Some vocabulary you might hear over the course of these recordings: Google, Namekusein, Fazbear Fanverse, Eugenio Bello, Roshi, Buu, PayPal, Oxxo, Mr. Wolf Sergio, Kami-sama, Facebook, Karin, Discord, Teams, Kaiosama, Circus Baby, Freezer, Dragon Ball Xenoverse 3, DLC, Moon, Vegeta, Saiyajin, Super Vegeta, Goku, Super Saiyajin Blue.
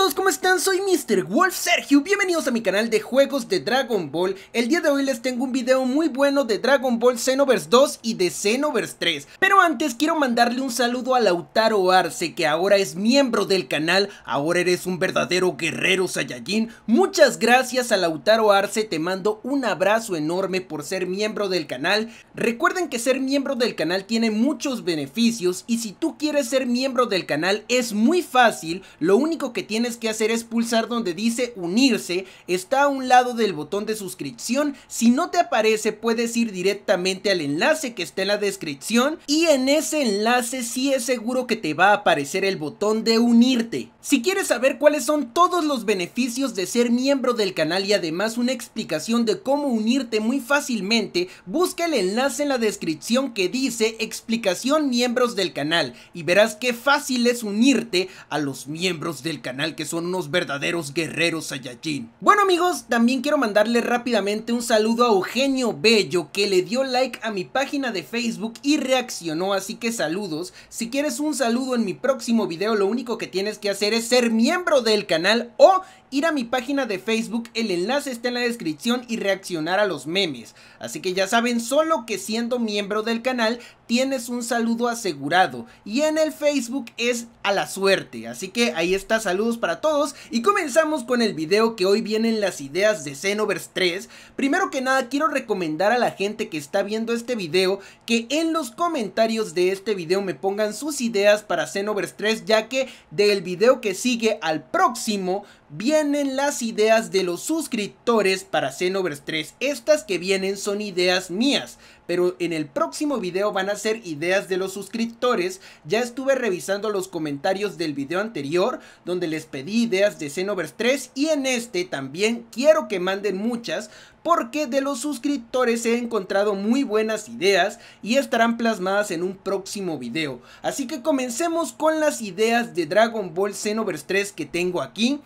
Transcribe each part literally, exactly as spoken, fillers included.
todos, ¿cómo están? Soy mister Wolf Sergio, bienvenidos a mi canal de juegos de Dragon Ball. El día de hoy les tengo un video muy bueno de Dragon Ball Xenoverse dos y de Xenoverse tres. Pero antes quiero mandarle un saludo a Lautaro Arce, que ahora es miembro del canal. Ahora eres un verdadero guerrero Saiyajin. Muchas gracias a Lautaro Arce, te mando un abrazo enorme por ser miembro del canal. Recuerden que ser miembro del canal tiene muchos beneficios, y si tú quieres ser miembro del canal es muy fácil. Lo único que tienes que hacer es pulsar donde dice unirse, está a un lado del botón de suscripción. Si no te aparece, puedes ir directamente al enlace que está en la descripción, y en ese enlace sí es seguro que te va a aparecer el botón de unirte. Si quieres saber cuáles son todos los beneficios de ser miembro del canal y además una explicación de cómo unirte muy fácilmente, busca el enlace en la descripción que dice explicación miembros del canal y verás qué fácil es unirte a los miembros del canal, que son unos verdaderos guerreros Saiyajin. Bueno amigos, también quiero mandarle rápidamente un saludo a Eugenio Bello, que le dio like a mi página de Facebook y reaccionó, así que saludos. Si quieres un saludo en mi próximo video, lo único que tienes que hacer es ser miembro del canal o ir a mi página de Facebook, el enlace está en la descripción, y reaccionar a los memes. Así que ya saben, solo que siendo miembro del canal tienes un saludo asegurado, y en el Facebook es a la suerte. Así que ahí está, saludos para todos, y comenzamos con el video, que hoy vienen las ideas de Xenoverse tres. Primero que nada quiero recomendar a la gente que está viendo este video que en los comentarios de este video me pongan sus ideas para Xenoverse tres, ya que del video que sigue al próximo vienen las ideas de los suscriptores para Xenoverse tres. Estas que vienen son ideas mías, pero en el próximo video van a ser ideas de los suscriptores. Ya estuve revisando los comentarios del video anterior, donde les pedí ideas de Xenoverse tres, y en este también quiero que manden muchas, porque de los suscriptores he encontrado muy buenas ideas y estarán plasmadas en un próximo video. Así que comencemos con las ideas de Dragon Ball Xenoverse tres que tengo aquí.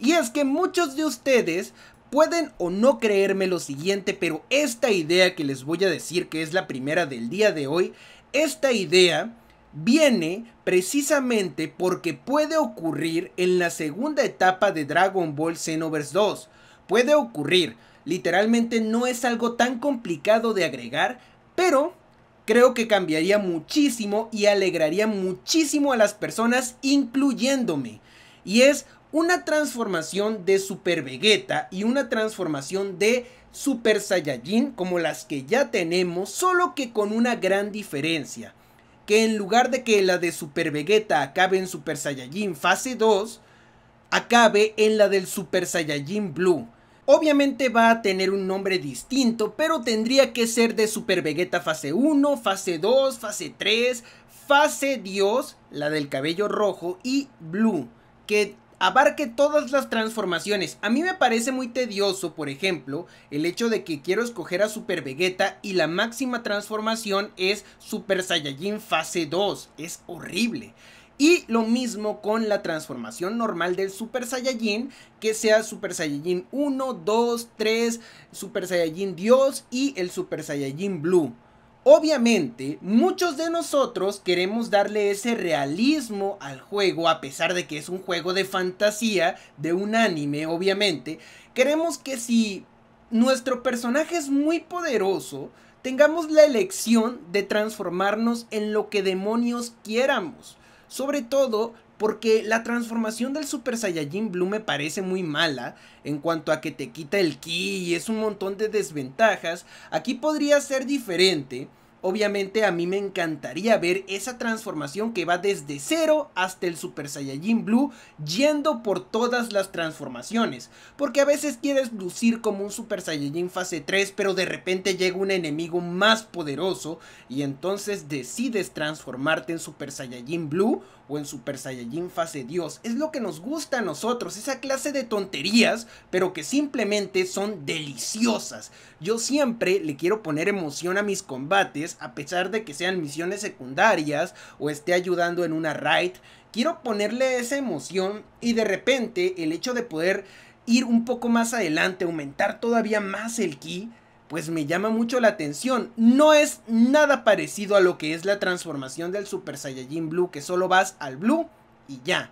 Y es que muchos de ustedes pueden o no creerme lo siguiente, pero esta idea que les voy a decir, que es la primera del día de hoy, esta idea viene precisamente porque puede ocurrir en la segunda etapa de Dragon Ball Xenoverse dos. Puede ocurrir, literalmente no es algo tan complicado de agregar, pero creo que cambiaría muchísimo y alegraría muchísimo a las personas, incluyéndome. Y es una transformación de Super Vegeta y una transformación de Super Saiyajin, como las que ya tenemos, solo que con una gran diferencia. Que en lugar de que la de Super Vegeta acabe en Super Saiyajin fase dos, acabe en la del Super Saiyajin Blue. Obviamente va a tener un nombre distinto, pero tendría que ser de Super Vegeta fase uno, fase dos, fase tres, fase Dios, la del cabello rojo, y Blue, que abarque todas las transformaciones. A mí me parece muy tedioso, por ejemplo, el hecho de que quiero escoger a Super Vegeta y la máxima transformación es Super Saiyajin fase dos. Es horrible. Y lo mismo con la transformación normal del Super Saiyajin, que sea Super Saiyajin uno, dos, tres, Super Saiyajin Dios y el Super Saiyajin Blue. Obviamente, muchos de nosotros queremos darle ese realismo al juego, a pesar de que es un juego de fantasía, de un anime, obviamente. Queremos que si nuestro personaje es muy poderoso, tengamos la elección de transformarnos en lo que demonios quieramos. Sobre todo porque la transformación del Super Saiyajin Blue me parece muy mala, en cuanto a que te quita el ki y es un montón de desventajas. Aquí podría ser diferente. Obviamente a mí me encantaría ver esa transformación que va desde cero hasta el Super Saiyajin Blue, yendo por todas las transformaciones, porque a veces quieres lucir como un Super Saiyajin fase tres, pero de repente llega un enemigo más poderoso y entonces decides transformarte en Super Saiyajin Blue o en Super Saiyajin fase Dios. Es lo que nos gusta a nosotros, esa clase de tonterías, pero que simplemente son deliciosas. Yo siempre le quiero poner emoción a mis combates, a pesar de que sean misiones secundarias o esté ayudando en una raid. Quiero ponerle esa emoción, y de repente el hecho de poder ir un poco más adelante, aumentar todavía más el ki, pues me llama mucho la atención. No es nada parecido a lo que es la transformación del Super Saiyajin Blue, que solo vas al Blue y ya.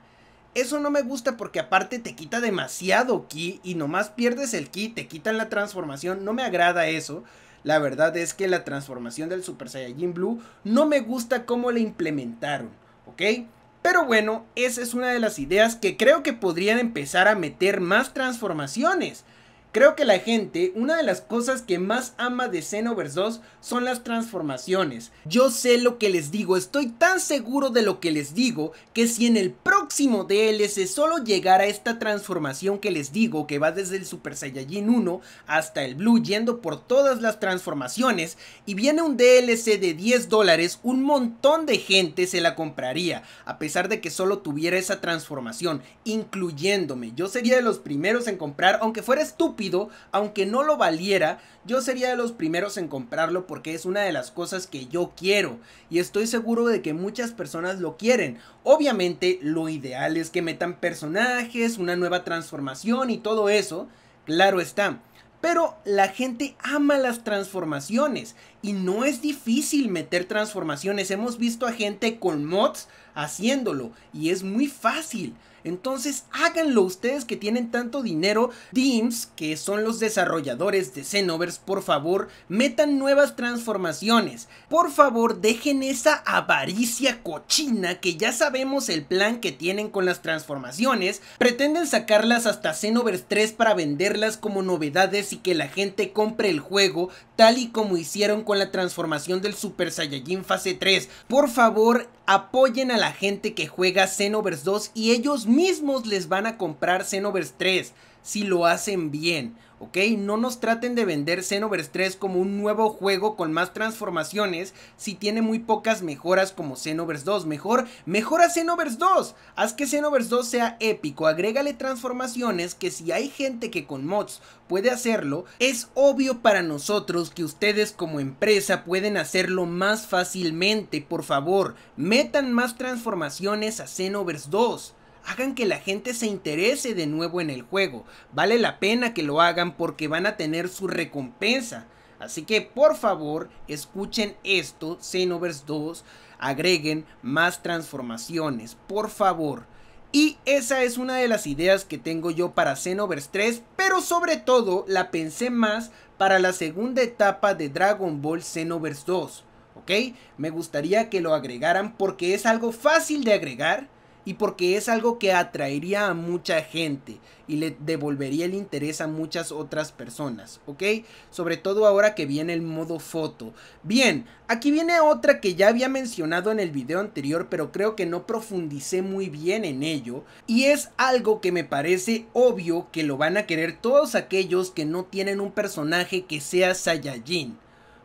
Eso no me gusta porque aparte te quita demasiado ki y nomás pierdes el ki, te quitan la transformación, no me agrada eso. La verdad es que la transformación del Super Saiyajin Blue no me gusta cómo la implementaron, ¿ok? Pero bueno, esa es una de las ideas que creo que podrían empezar a meter más transformaciones. Creo que la gente, una de las cosas que más ama de Xenoverse dos son las transformaciones. Yo sé lo que les digo, estoy tan seguro de lo que les digo, que si en el próximo D L C solo llegara esta transformación que les digo, que va desde el Super Saiyajin uno hasta el Blue, yendo por todas las transformaciones, y viene un D L C de diez dólares, un montón de gente se la compraría, a pesar de que solo tuviera esa transformación, incluyéndome. Yo sería de los primeros en comprar, aunque fuera estúpido, aunque no lo valiera, yo sería de los primeros en comprarlo porque es una de las cosas que yo quiero y estoy seguro de que muchas personas lo quieren. Obviamente lo ideal es que metan personajes, una nueva transformación y todo eso, claro está, pero la gente ama las transformaciones y no es difícil meter transformaciones. Hemos visto a gente con mods haciéndolo y es muy fácil. Entonces háganlo ustedes que tienen tanto dinero. Teams, que son los desarrolladores de Xenoverse, por favor, metan nuevas transformaciones. Por favor, dejen esa avaricia cochina que ya sabemos el plan que tienen con las transformaciones. Pretenden sacarlas hasta Xenoverse tres para venderlas como novedades y que la gente compre el juego, tal y como hicieron con la transformación del Super Saiyajin fase tres. Por favor, apoyen a la gente que juega Xenoverse dos y ellos mismos les van a comprar Xenoverse tres si lo hacen bien, ¿ok? No nos traten de vender Xenoverse tres como un nuevo juego con más transformaciones si tiene muy pocas mejoras como Xenoverse dos. Mejor, mejora Xenoverse dos. Haz que Xenoverse dos sea épico. Agrégale transformaciones que si hay gente que con mods puede hacerlo, es obvio para nosotros que ustedes como empresa pueden hacerlo más fácilmente. Por favor, metan más transformaciones a Xenoverse dos. Hagan que la gente se interese de nuevo en el juego. Vale la pena que lo hagan porque van a tener su recompensa. Así que por favor, escuchen esto, Xenoverse dos, agreguen más transformaciones, por favor. Y esa es una de las ideas que tengo yo para Xenoverse tres, pero sobre todo la pensé más para la segunda etapa de Dragon Ball Xenoverse dos, ¿ok? Me gustaría que lo agregaran porque es algo fácil de agregar y porque es algo que atraería a mucha gente y le devolvería el interés a muchas otras personas, ¿ok? Sobre todo ahora que viene el modo foto. Bien, aquí viene otra que ya había mencionado en el video anterior, pero creo que no profundicé muy bien en ello. Y es algo que me parece obvio que lo van a querer todos aquellos que no tienen un personaje que sea Saiyajin.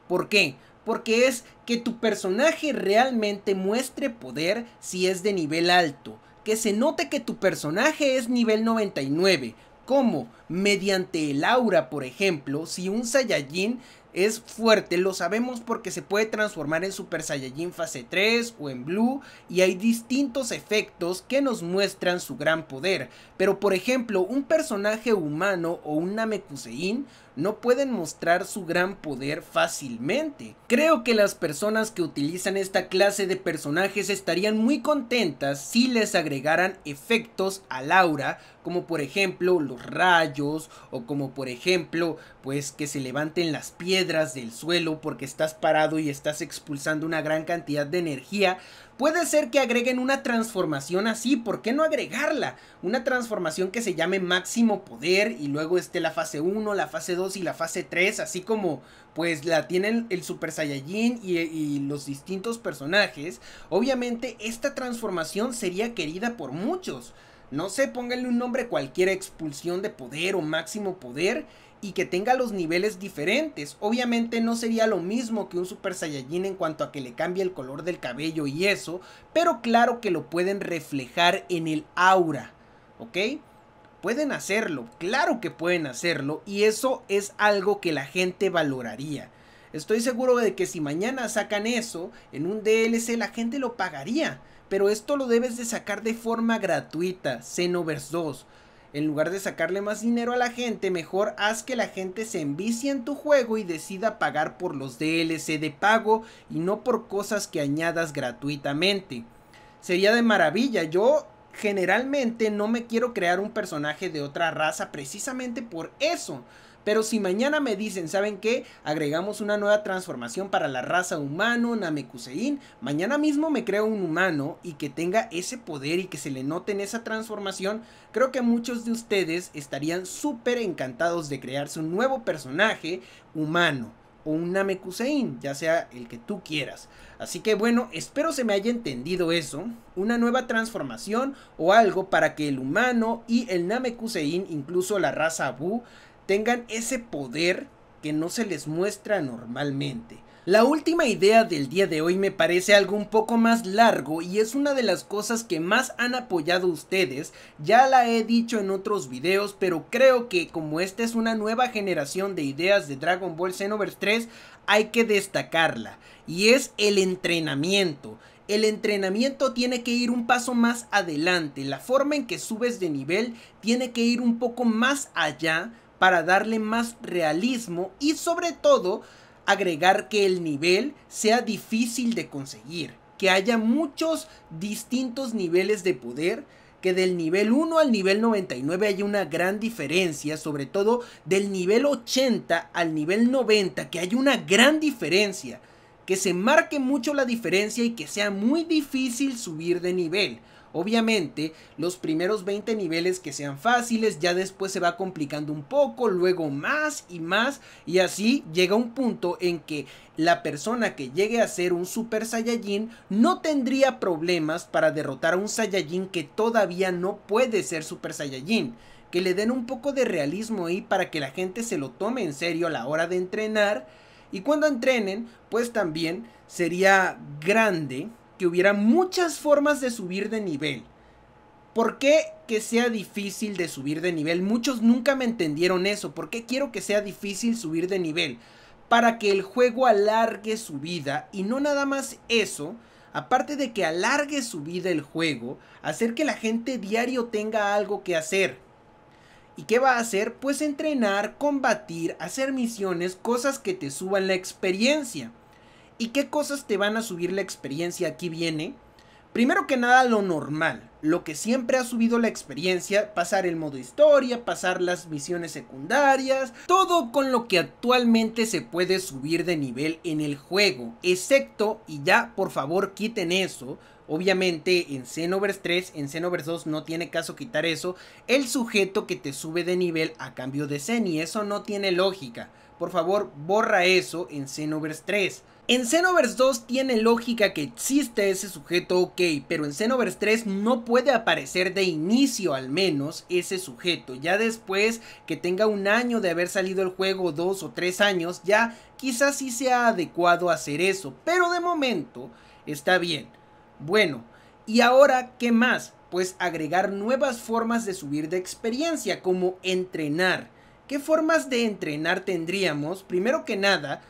¿Por qué? Porque es que tu personaje realmente muestre poder si es de nivel alto. Que se note que tu personaje es nivel noventa y nueve. ¿Cómo? Mediante el aura, por ejemplo, si un Saiyajin es fuerte, lo sabemos porque se puede transformar en Super Saiyajin fase tres o en Blue y hay distintos efectos que nos muestran su gran poder. Pero por ejemplo, un personaje humano o un Namekusein no pueden mostrar su gran poder fácilmente. Creo que las personas que utilizan esta clase de personajes estarían muy contentas si les agregaran efectos al aura, como por ejemplo los rayos o como por ejemplo pues que se levanten las piedras del suelo porque estás parado y estás expulsando una gran cantidad de energía. Puede ser que agreguen una transformación así, ¿por qué no agregarla? Una transformación que se llame máximo poder y luego esté la fase uno, la fase dos y la fase tres, así como pues la tienen el Super Saiyajin y, y los distintos personajes. Obviamente esta transformación sería querida por muchos. No sé, pónganle un nombre cualquiera, expulsión de poder o máximo poder, y que tenga los niveles diferentes. Obviamente no sería lo mismo que un Super Saiyajin en cuanto a que le cambie el color del cabello y eso, pero claro que lo pueden reflejar en el aura, ¿ok? Pueden hacerlo, claro que pueden hacerlo, y eso es algo que la gente valoraría. Estoy seguro de que si mañana sacan eso en un D L C la gente lo pagaría, pero esto lo debes de sacar de forma gratuita, Xenoverse dos. En lugar de sacarle más dinero a la gente, mejor haz que la gente se envicie en tu juego y decida pagar por los D L C de pago y no por cosas que añadas gratuitamente. Sería de maravilla, yo generalmente no me quiero crear un personaje de otra raza precisamente por eso. Pero si mañana me dicen, ¿saben qué? Agregamos una nueva transformación para la raza humano, Namekusein. Mañana mismo me creo un humano y que tenga ese poder y que se le note en esa transformación. Creo que muchos de ustedes estarían súper encantados de crearse un nuevo personaje humano. O un Namekusein, ya sea el que tú quieras. Así que bueno, espero se me haya entendido eso. Una nueva transformación o algo para que el humano y el Namekusein, incluso la raza Buu, tengan ese poder que no se les muestra normalmente. La última idea del día de hoy me parece algo un poco más largo y es una de las cosas que más han apoyado ustedes. Ya la he dicho en otros videos, pero creo que como esta es una nueva generación de ideas de Dragon Ball Xenoverse tres, hay que destacarla, y es el entrenamiento. El entrenamiento tiene que ir un paso más adelante, la forma en que subes de nivel tiene que ir un poco más allá para darle más realismo y sobre todo agregar que el nivel sea difícil de conseguir, que haya muchos distintos niveles de poder, que del nivel uno al nivel noventa y nueve haya una gran diferencia, sobre todo del nivel ochenta al nivel noventa, que haya una gran diferencia, que se marque mucho la diferencia y que sea muy difícil subir de nivel. Obviamente, los primeros veinte niveles que sean fáciles, ya después se va complicando un poco, luego más y más, y así llega un punto en que la persona que llegue a ser un Super Saiyajin no tendría problemas para derrotar a un Saiyajin que todavía no puede ser Super Saiyajin. Que le den un poco de realismo ahí para que la gente se lo tome en serio a la hora de entrenar, y cuando entrenen, pues también sería grande que hubiera muchas formas de subir de nivel. ¿Por qué que sea difícil de subir de nivel? Muchos nunca me entendieron eso. ¿Por qué quiero que sea difícil subir de nivel? Para que el juego alargue su vida. Y no nada más eso. Aparte de que alargue su vida el juego, hacer que la gente diario tenga algo que hacer. ¿Y qué va a hacer? Pues entrenar, combatir, hacer misiones, cosas que te suban la experiencia. ¿Y qué cosas te van a subir la experiencia? Aquí viene, primero que nada, lo normal, lo que siempre ha subido la experiencia, pasar el modo historia, pasar las misiones secundarias, todo con lo que actualmente se puede subir de nivel en el juego, excepto, y ya por favor quiten eso, obviamente en Xenoverse tres, en Xenoverse dos no tiene caso quitar eso, el sujeto que te sube de nivel a cambio de Zen, y eso no tiene lógica, por favor borra eso en Xenoverse tres. En Xenoverse dos tiene lógica que exista ese sujeto, ok, pero en Xenoverse tres no puede aparecer de inicio al menos ese sujeto. Ya después que tenga un año de haber salido el juego, dos o tres años, ya quizás sí sea adecuado hacer eso, pero de momento está bien. Bueno, ¿y ahora qué más? Pues agregar nuevas formas de subir de experiencia, como entrenar. ¿Qué formas de entrenar tendríamos? Primero que nada,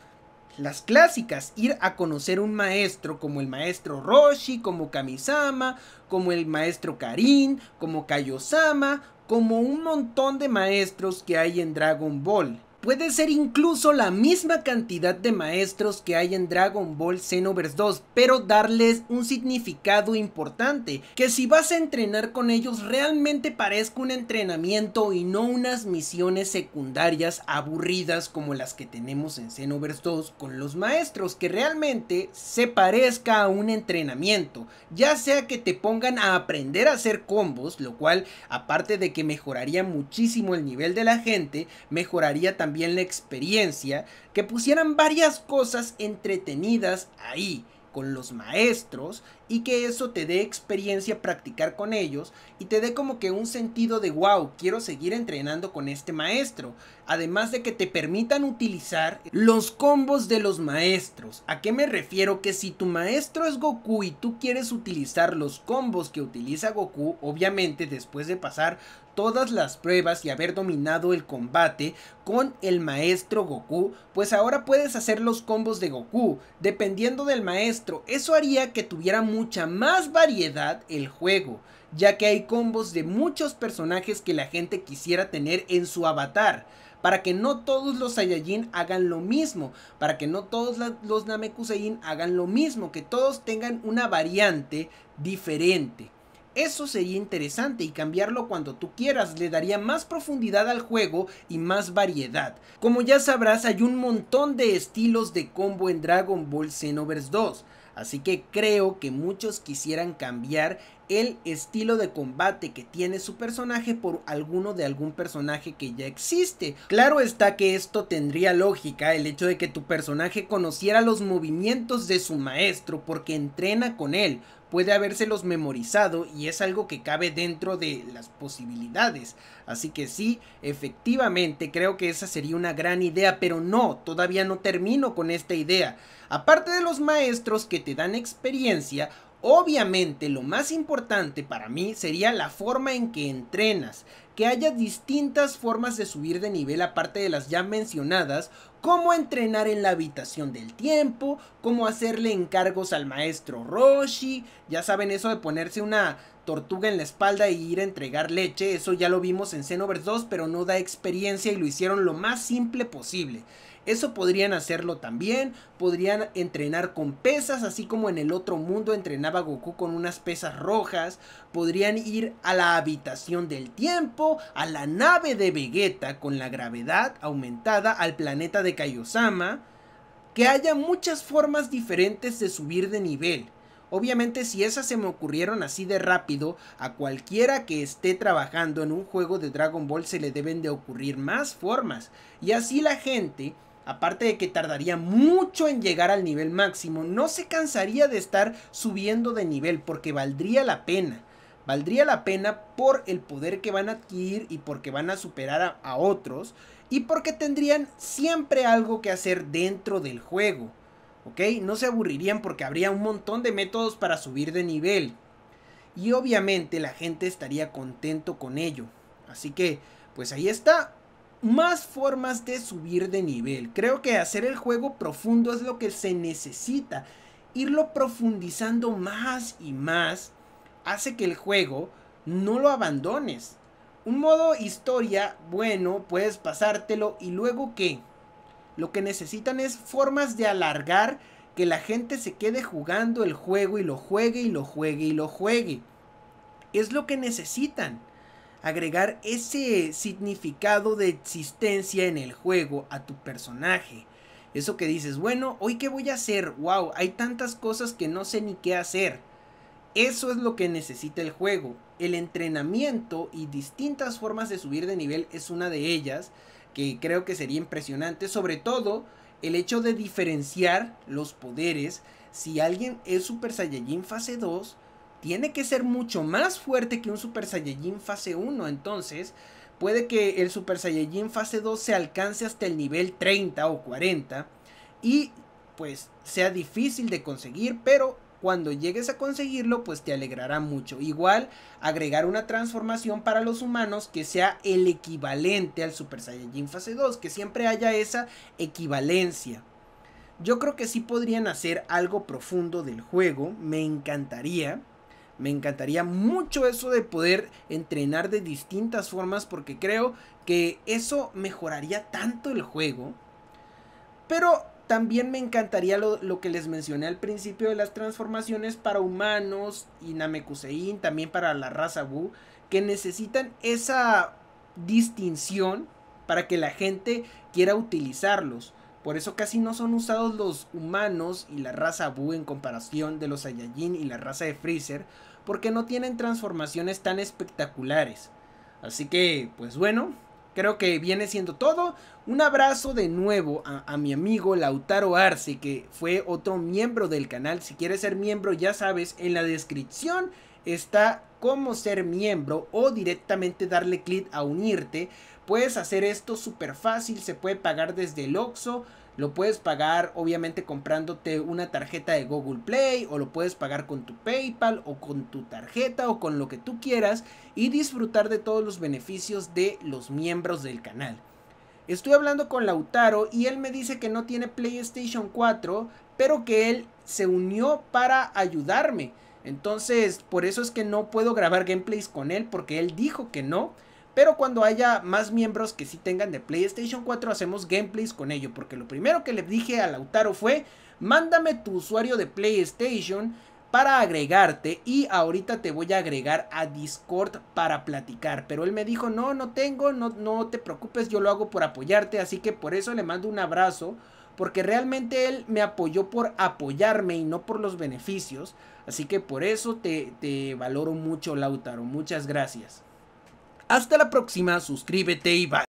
las clásicas, ir a conocer un maestro como el maestro Roshi, como Kami-sama, como el maestro Karin, como Kaiosama, como un montón de maestros que hay en Dragon Ball. Puede ser incluso la misma cantidad de maestros que hay en Dragon Ball Xenoverse dos, pero darles un significado importante, que si vas a entrenar con ellos realmente parezca un entrenamiento y no unas misiones secundarias aburridas como las que tenemos en Xenoverse dos con los maestros, que realmente se parezca a un entrenamiento, ya sea que te pongan a aprender a hacer combos, lo cual aparte de que mejoraría muchísimo el nivel de la gente, mejoraría también También la experiencia, que pusieran varias cosas entretenidas ahí con los maestros y que eso te dé experiencia practicar con ellos y te dé como que un sentido de wow, quiero seguir entrenando con este maestro. Además de que te permitan utilizar los combos de los maestros. ¿A qué me refiero? Que si tu maestro es Goku y tú quieres utilizar los combos que utiliza Goku, obviamente después de pasar todas las pruebas y haber dominado el combate con el maestro Goku, pues ahora puedes hacer los combos de Goku dependiendo del maestro. Eso haría que tuviera mucha más variedad el juego, ya que hay combos de muchos personajes que la gente quisiera tener en su avatar, para que no todos los Saiyajin hagan lo mismo, para que no todos los Namekusein hagan lo mismo, que todos tengan una variante diferente. Eso sería interesante, y cambiarlo cuando tú quieras le daría más profundidad al juego y más variedad. Como ya sabrás, hay un montón de estilos de combo en Dragon Ball Xenoverse dos, así que creo que muchos quisieran cambiar el estilo de combate que tiene su personaje por alguno de algún personaje que ya existe. Claro está que esto tendría lógica, el hecho de que tu personaje conociera los movimientos de su maestro porque entrena con él, puede habérselos memorizado y es algo que cabe dentro de las posibilidades. Así que sí, efectivamente creo que esa sería una gran idea, pero no, todavía no termino con esta idea. Aparte de los maestros que te dan experiencia, obviamente lo más importante para mí sería la forma en que entrenas, que haya distintas formas de subir de nivel aparte de las ya mencionadas, como entrenar en la habitación del tiempo, como hacerle encargos al maestro Roshi, ya saben eso de ponerse una tortuga en la espalda e ir a entregar leche, eso ya lo vimos en Xenoverse dos, pero no da experiencia y lo hicieron lo más simple posible. Eso podrían hacerlo también, podrían entrenar con pesas, así como en el otro mundo entrenaba Goku con unas pesas rojas, podrían ir a la habitación del tiempo, a la nave de Vegeta con la gravedad aumentada, al planeta de Kaiosama, que haya muchas formas diferentes de subir de nivel. Obviamente si esas se me ocurrieron así de rápido, a cualquiera que esté trabajando en un juego de Dragon Ball se le deben de ocurrir más formas, y así la gente, aparte de que tardaría mucho en llegar al nivel máximo, no se cansaría de estar subiendo de nivel porque valdría la pena. Valdría la pena por el poder que van a adquirir y porque van a superar a, a otros y porque tendrían siempre algo que hacer dentro del juego, ¿ok? No se aburrirían porque habría un montón de métodos para subir de nivel y obviamente la gente estaría contento con ello. Así que pues ahí está. Más formas de subir de nivel. Creo que hacer el juego profundo es lo que se necesita. Irlo profundizando más y más hace que el juego no lo abandones. Un modo historia, bueno, puedes pasártelo y luego ¿qué? Lo que necesitan es formas de alargar, que la gente se quede jugando el juego y lo juegue y lo juegue y lo juegue. Es lo que necesitan. Agregar ese significado de existencia en el juego a tu personaje. Eso que dices, bueno, ¿hoy qué voy a hacer? Wow, hay tantas cosas que no sé ni qué hacer. Eso es lo que necesita el juego. El entrenamiento y distintas formas de subir de nivel es una de ellas, que creo que sería impresionante. Sobre todo el hecho de diferenciar los poderes. Si alguien es Super Saiyajin fase dos, tiene que ser mucho más fuerte que un Super Saiyajin fase uno. Entonces puede que el Super Saiyajin fase dos se alcance hasta el nivel treinta o cuarenta. Y pues sea difícil de conseguir, pero cuando llegues a conseguirlo pues te alegrará mucho. Igual agregar una transformación para los humanos que sea el equivalente al Super Saiyajin fase dos. Que siempre haya esa equivalencia. Yo creo que sí podrían hacer algo profundo del juego. Me encantaría. Me encantaría mucho eso de poder entrenar de distintas formas porque creo que eso mejoraría tanto el juego. Pero también me encantaría lo, lo que les mencioné al principio de las transformaciones para humanos y Namekusein, también para la raza Buu, que necesitan esa distinción para que la gente quiera utilizarlos. Por eso casi no son usados los humanos y la raza Buu en comparación de los Saiyajin y la raza de Freezer, porque no tienen transformaciones tan espectaculares. Así que, pues bueno, creo que viene siendo todo. Un abrazo de nuevo a, a mi amigo Lautaro Arce, que fue otro miembro del canal. Si quieres ser miembro, ya sabes, en la descripción está cómo ser miembro o directamente darle clic a unirte. Puedes hacer esto súper fácil, se puede pagar desde el Oxxo, lo puedes pagar obviamente comprándote una tarjeta de Google Play, o lo puedes pagar con tu PayPal o con tu tarjeta o con lo que tú quieras y disfrutar de todos los beneficios de los miembros del canal. Estoy hablando con Lautaro y él me dice que no tiene PlayStation cuatro, pero que él se unió para ayudarme. Entonces, por eso es que no puedo grabar gameplays con él, porque él dijo que no. Pero cuando haya más miembros que sí tengan de PlayStation cuatro, hacemos gameplays con ello. Porque lo primero que le dije a Lautaro fue, mándame tu usuario de PlayStation para agregarte, y ahorita te voy a agregar a Discord para platicar. Pero él me dijo, no, no tengo, no, no te preocupes, yo lo hago por apoyarte. Así que por eso le mando un abrazo, porque realmente él me apoyó por apoyarme y no por los beneficios. Así que por eso te, te valoro mucho, Lautaro. Muchas gracias. Hasta la próxima, suscríbete y bye.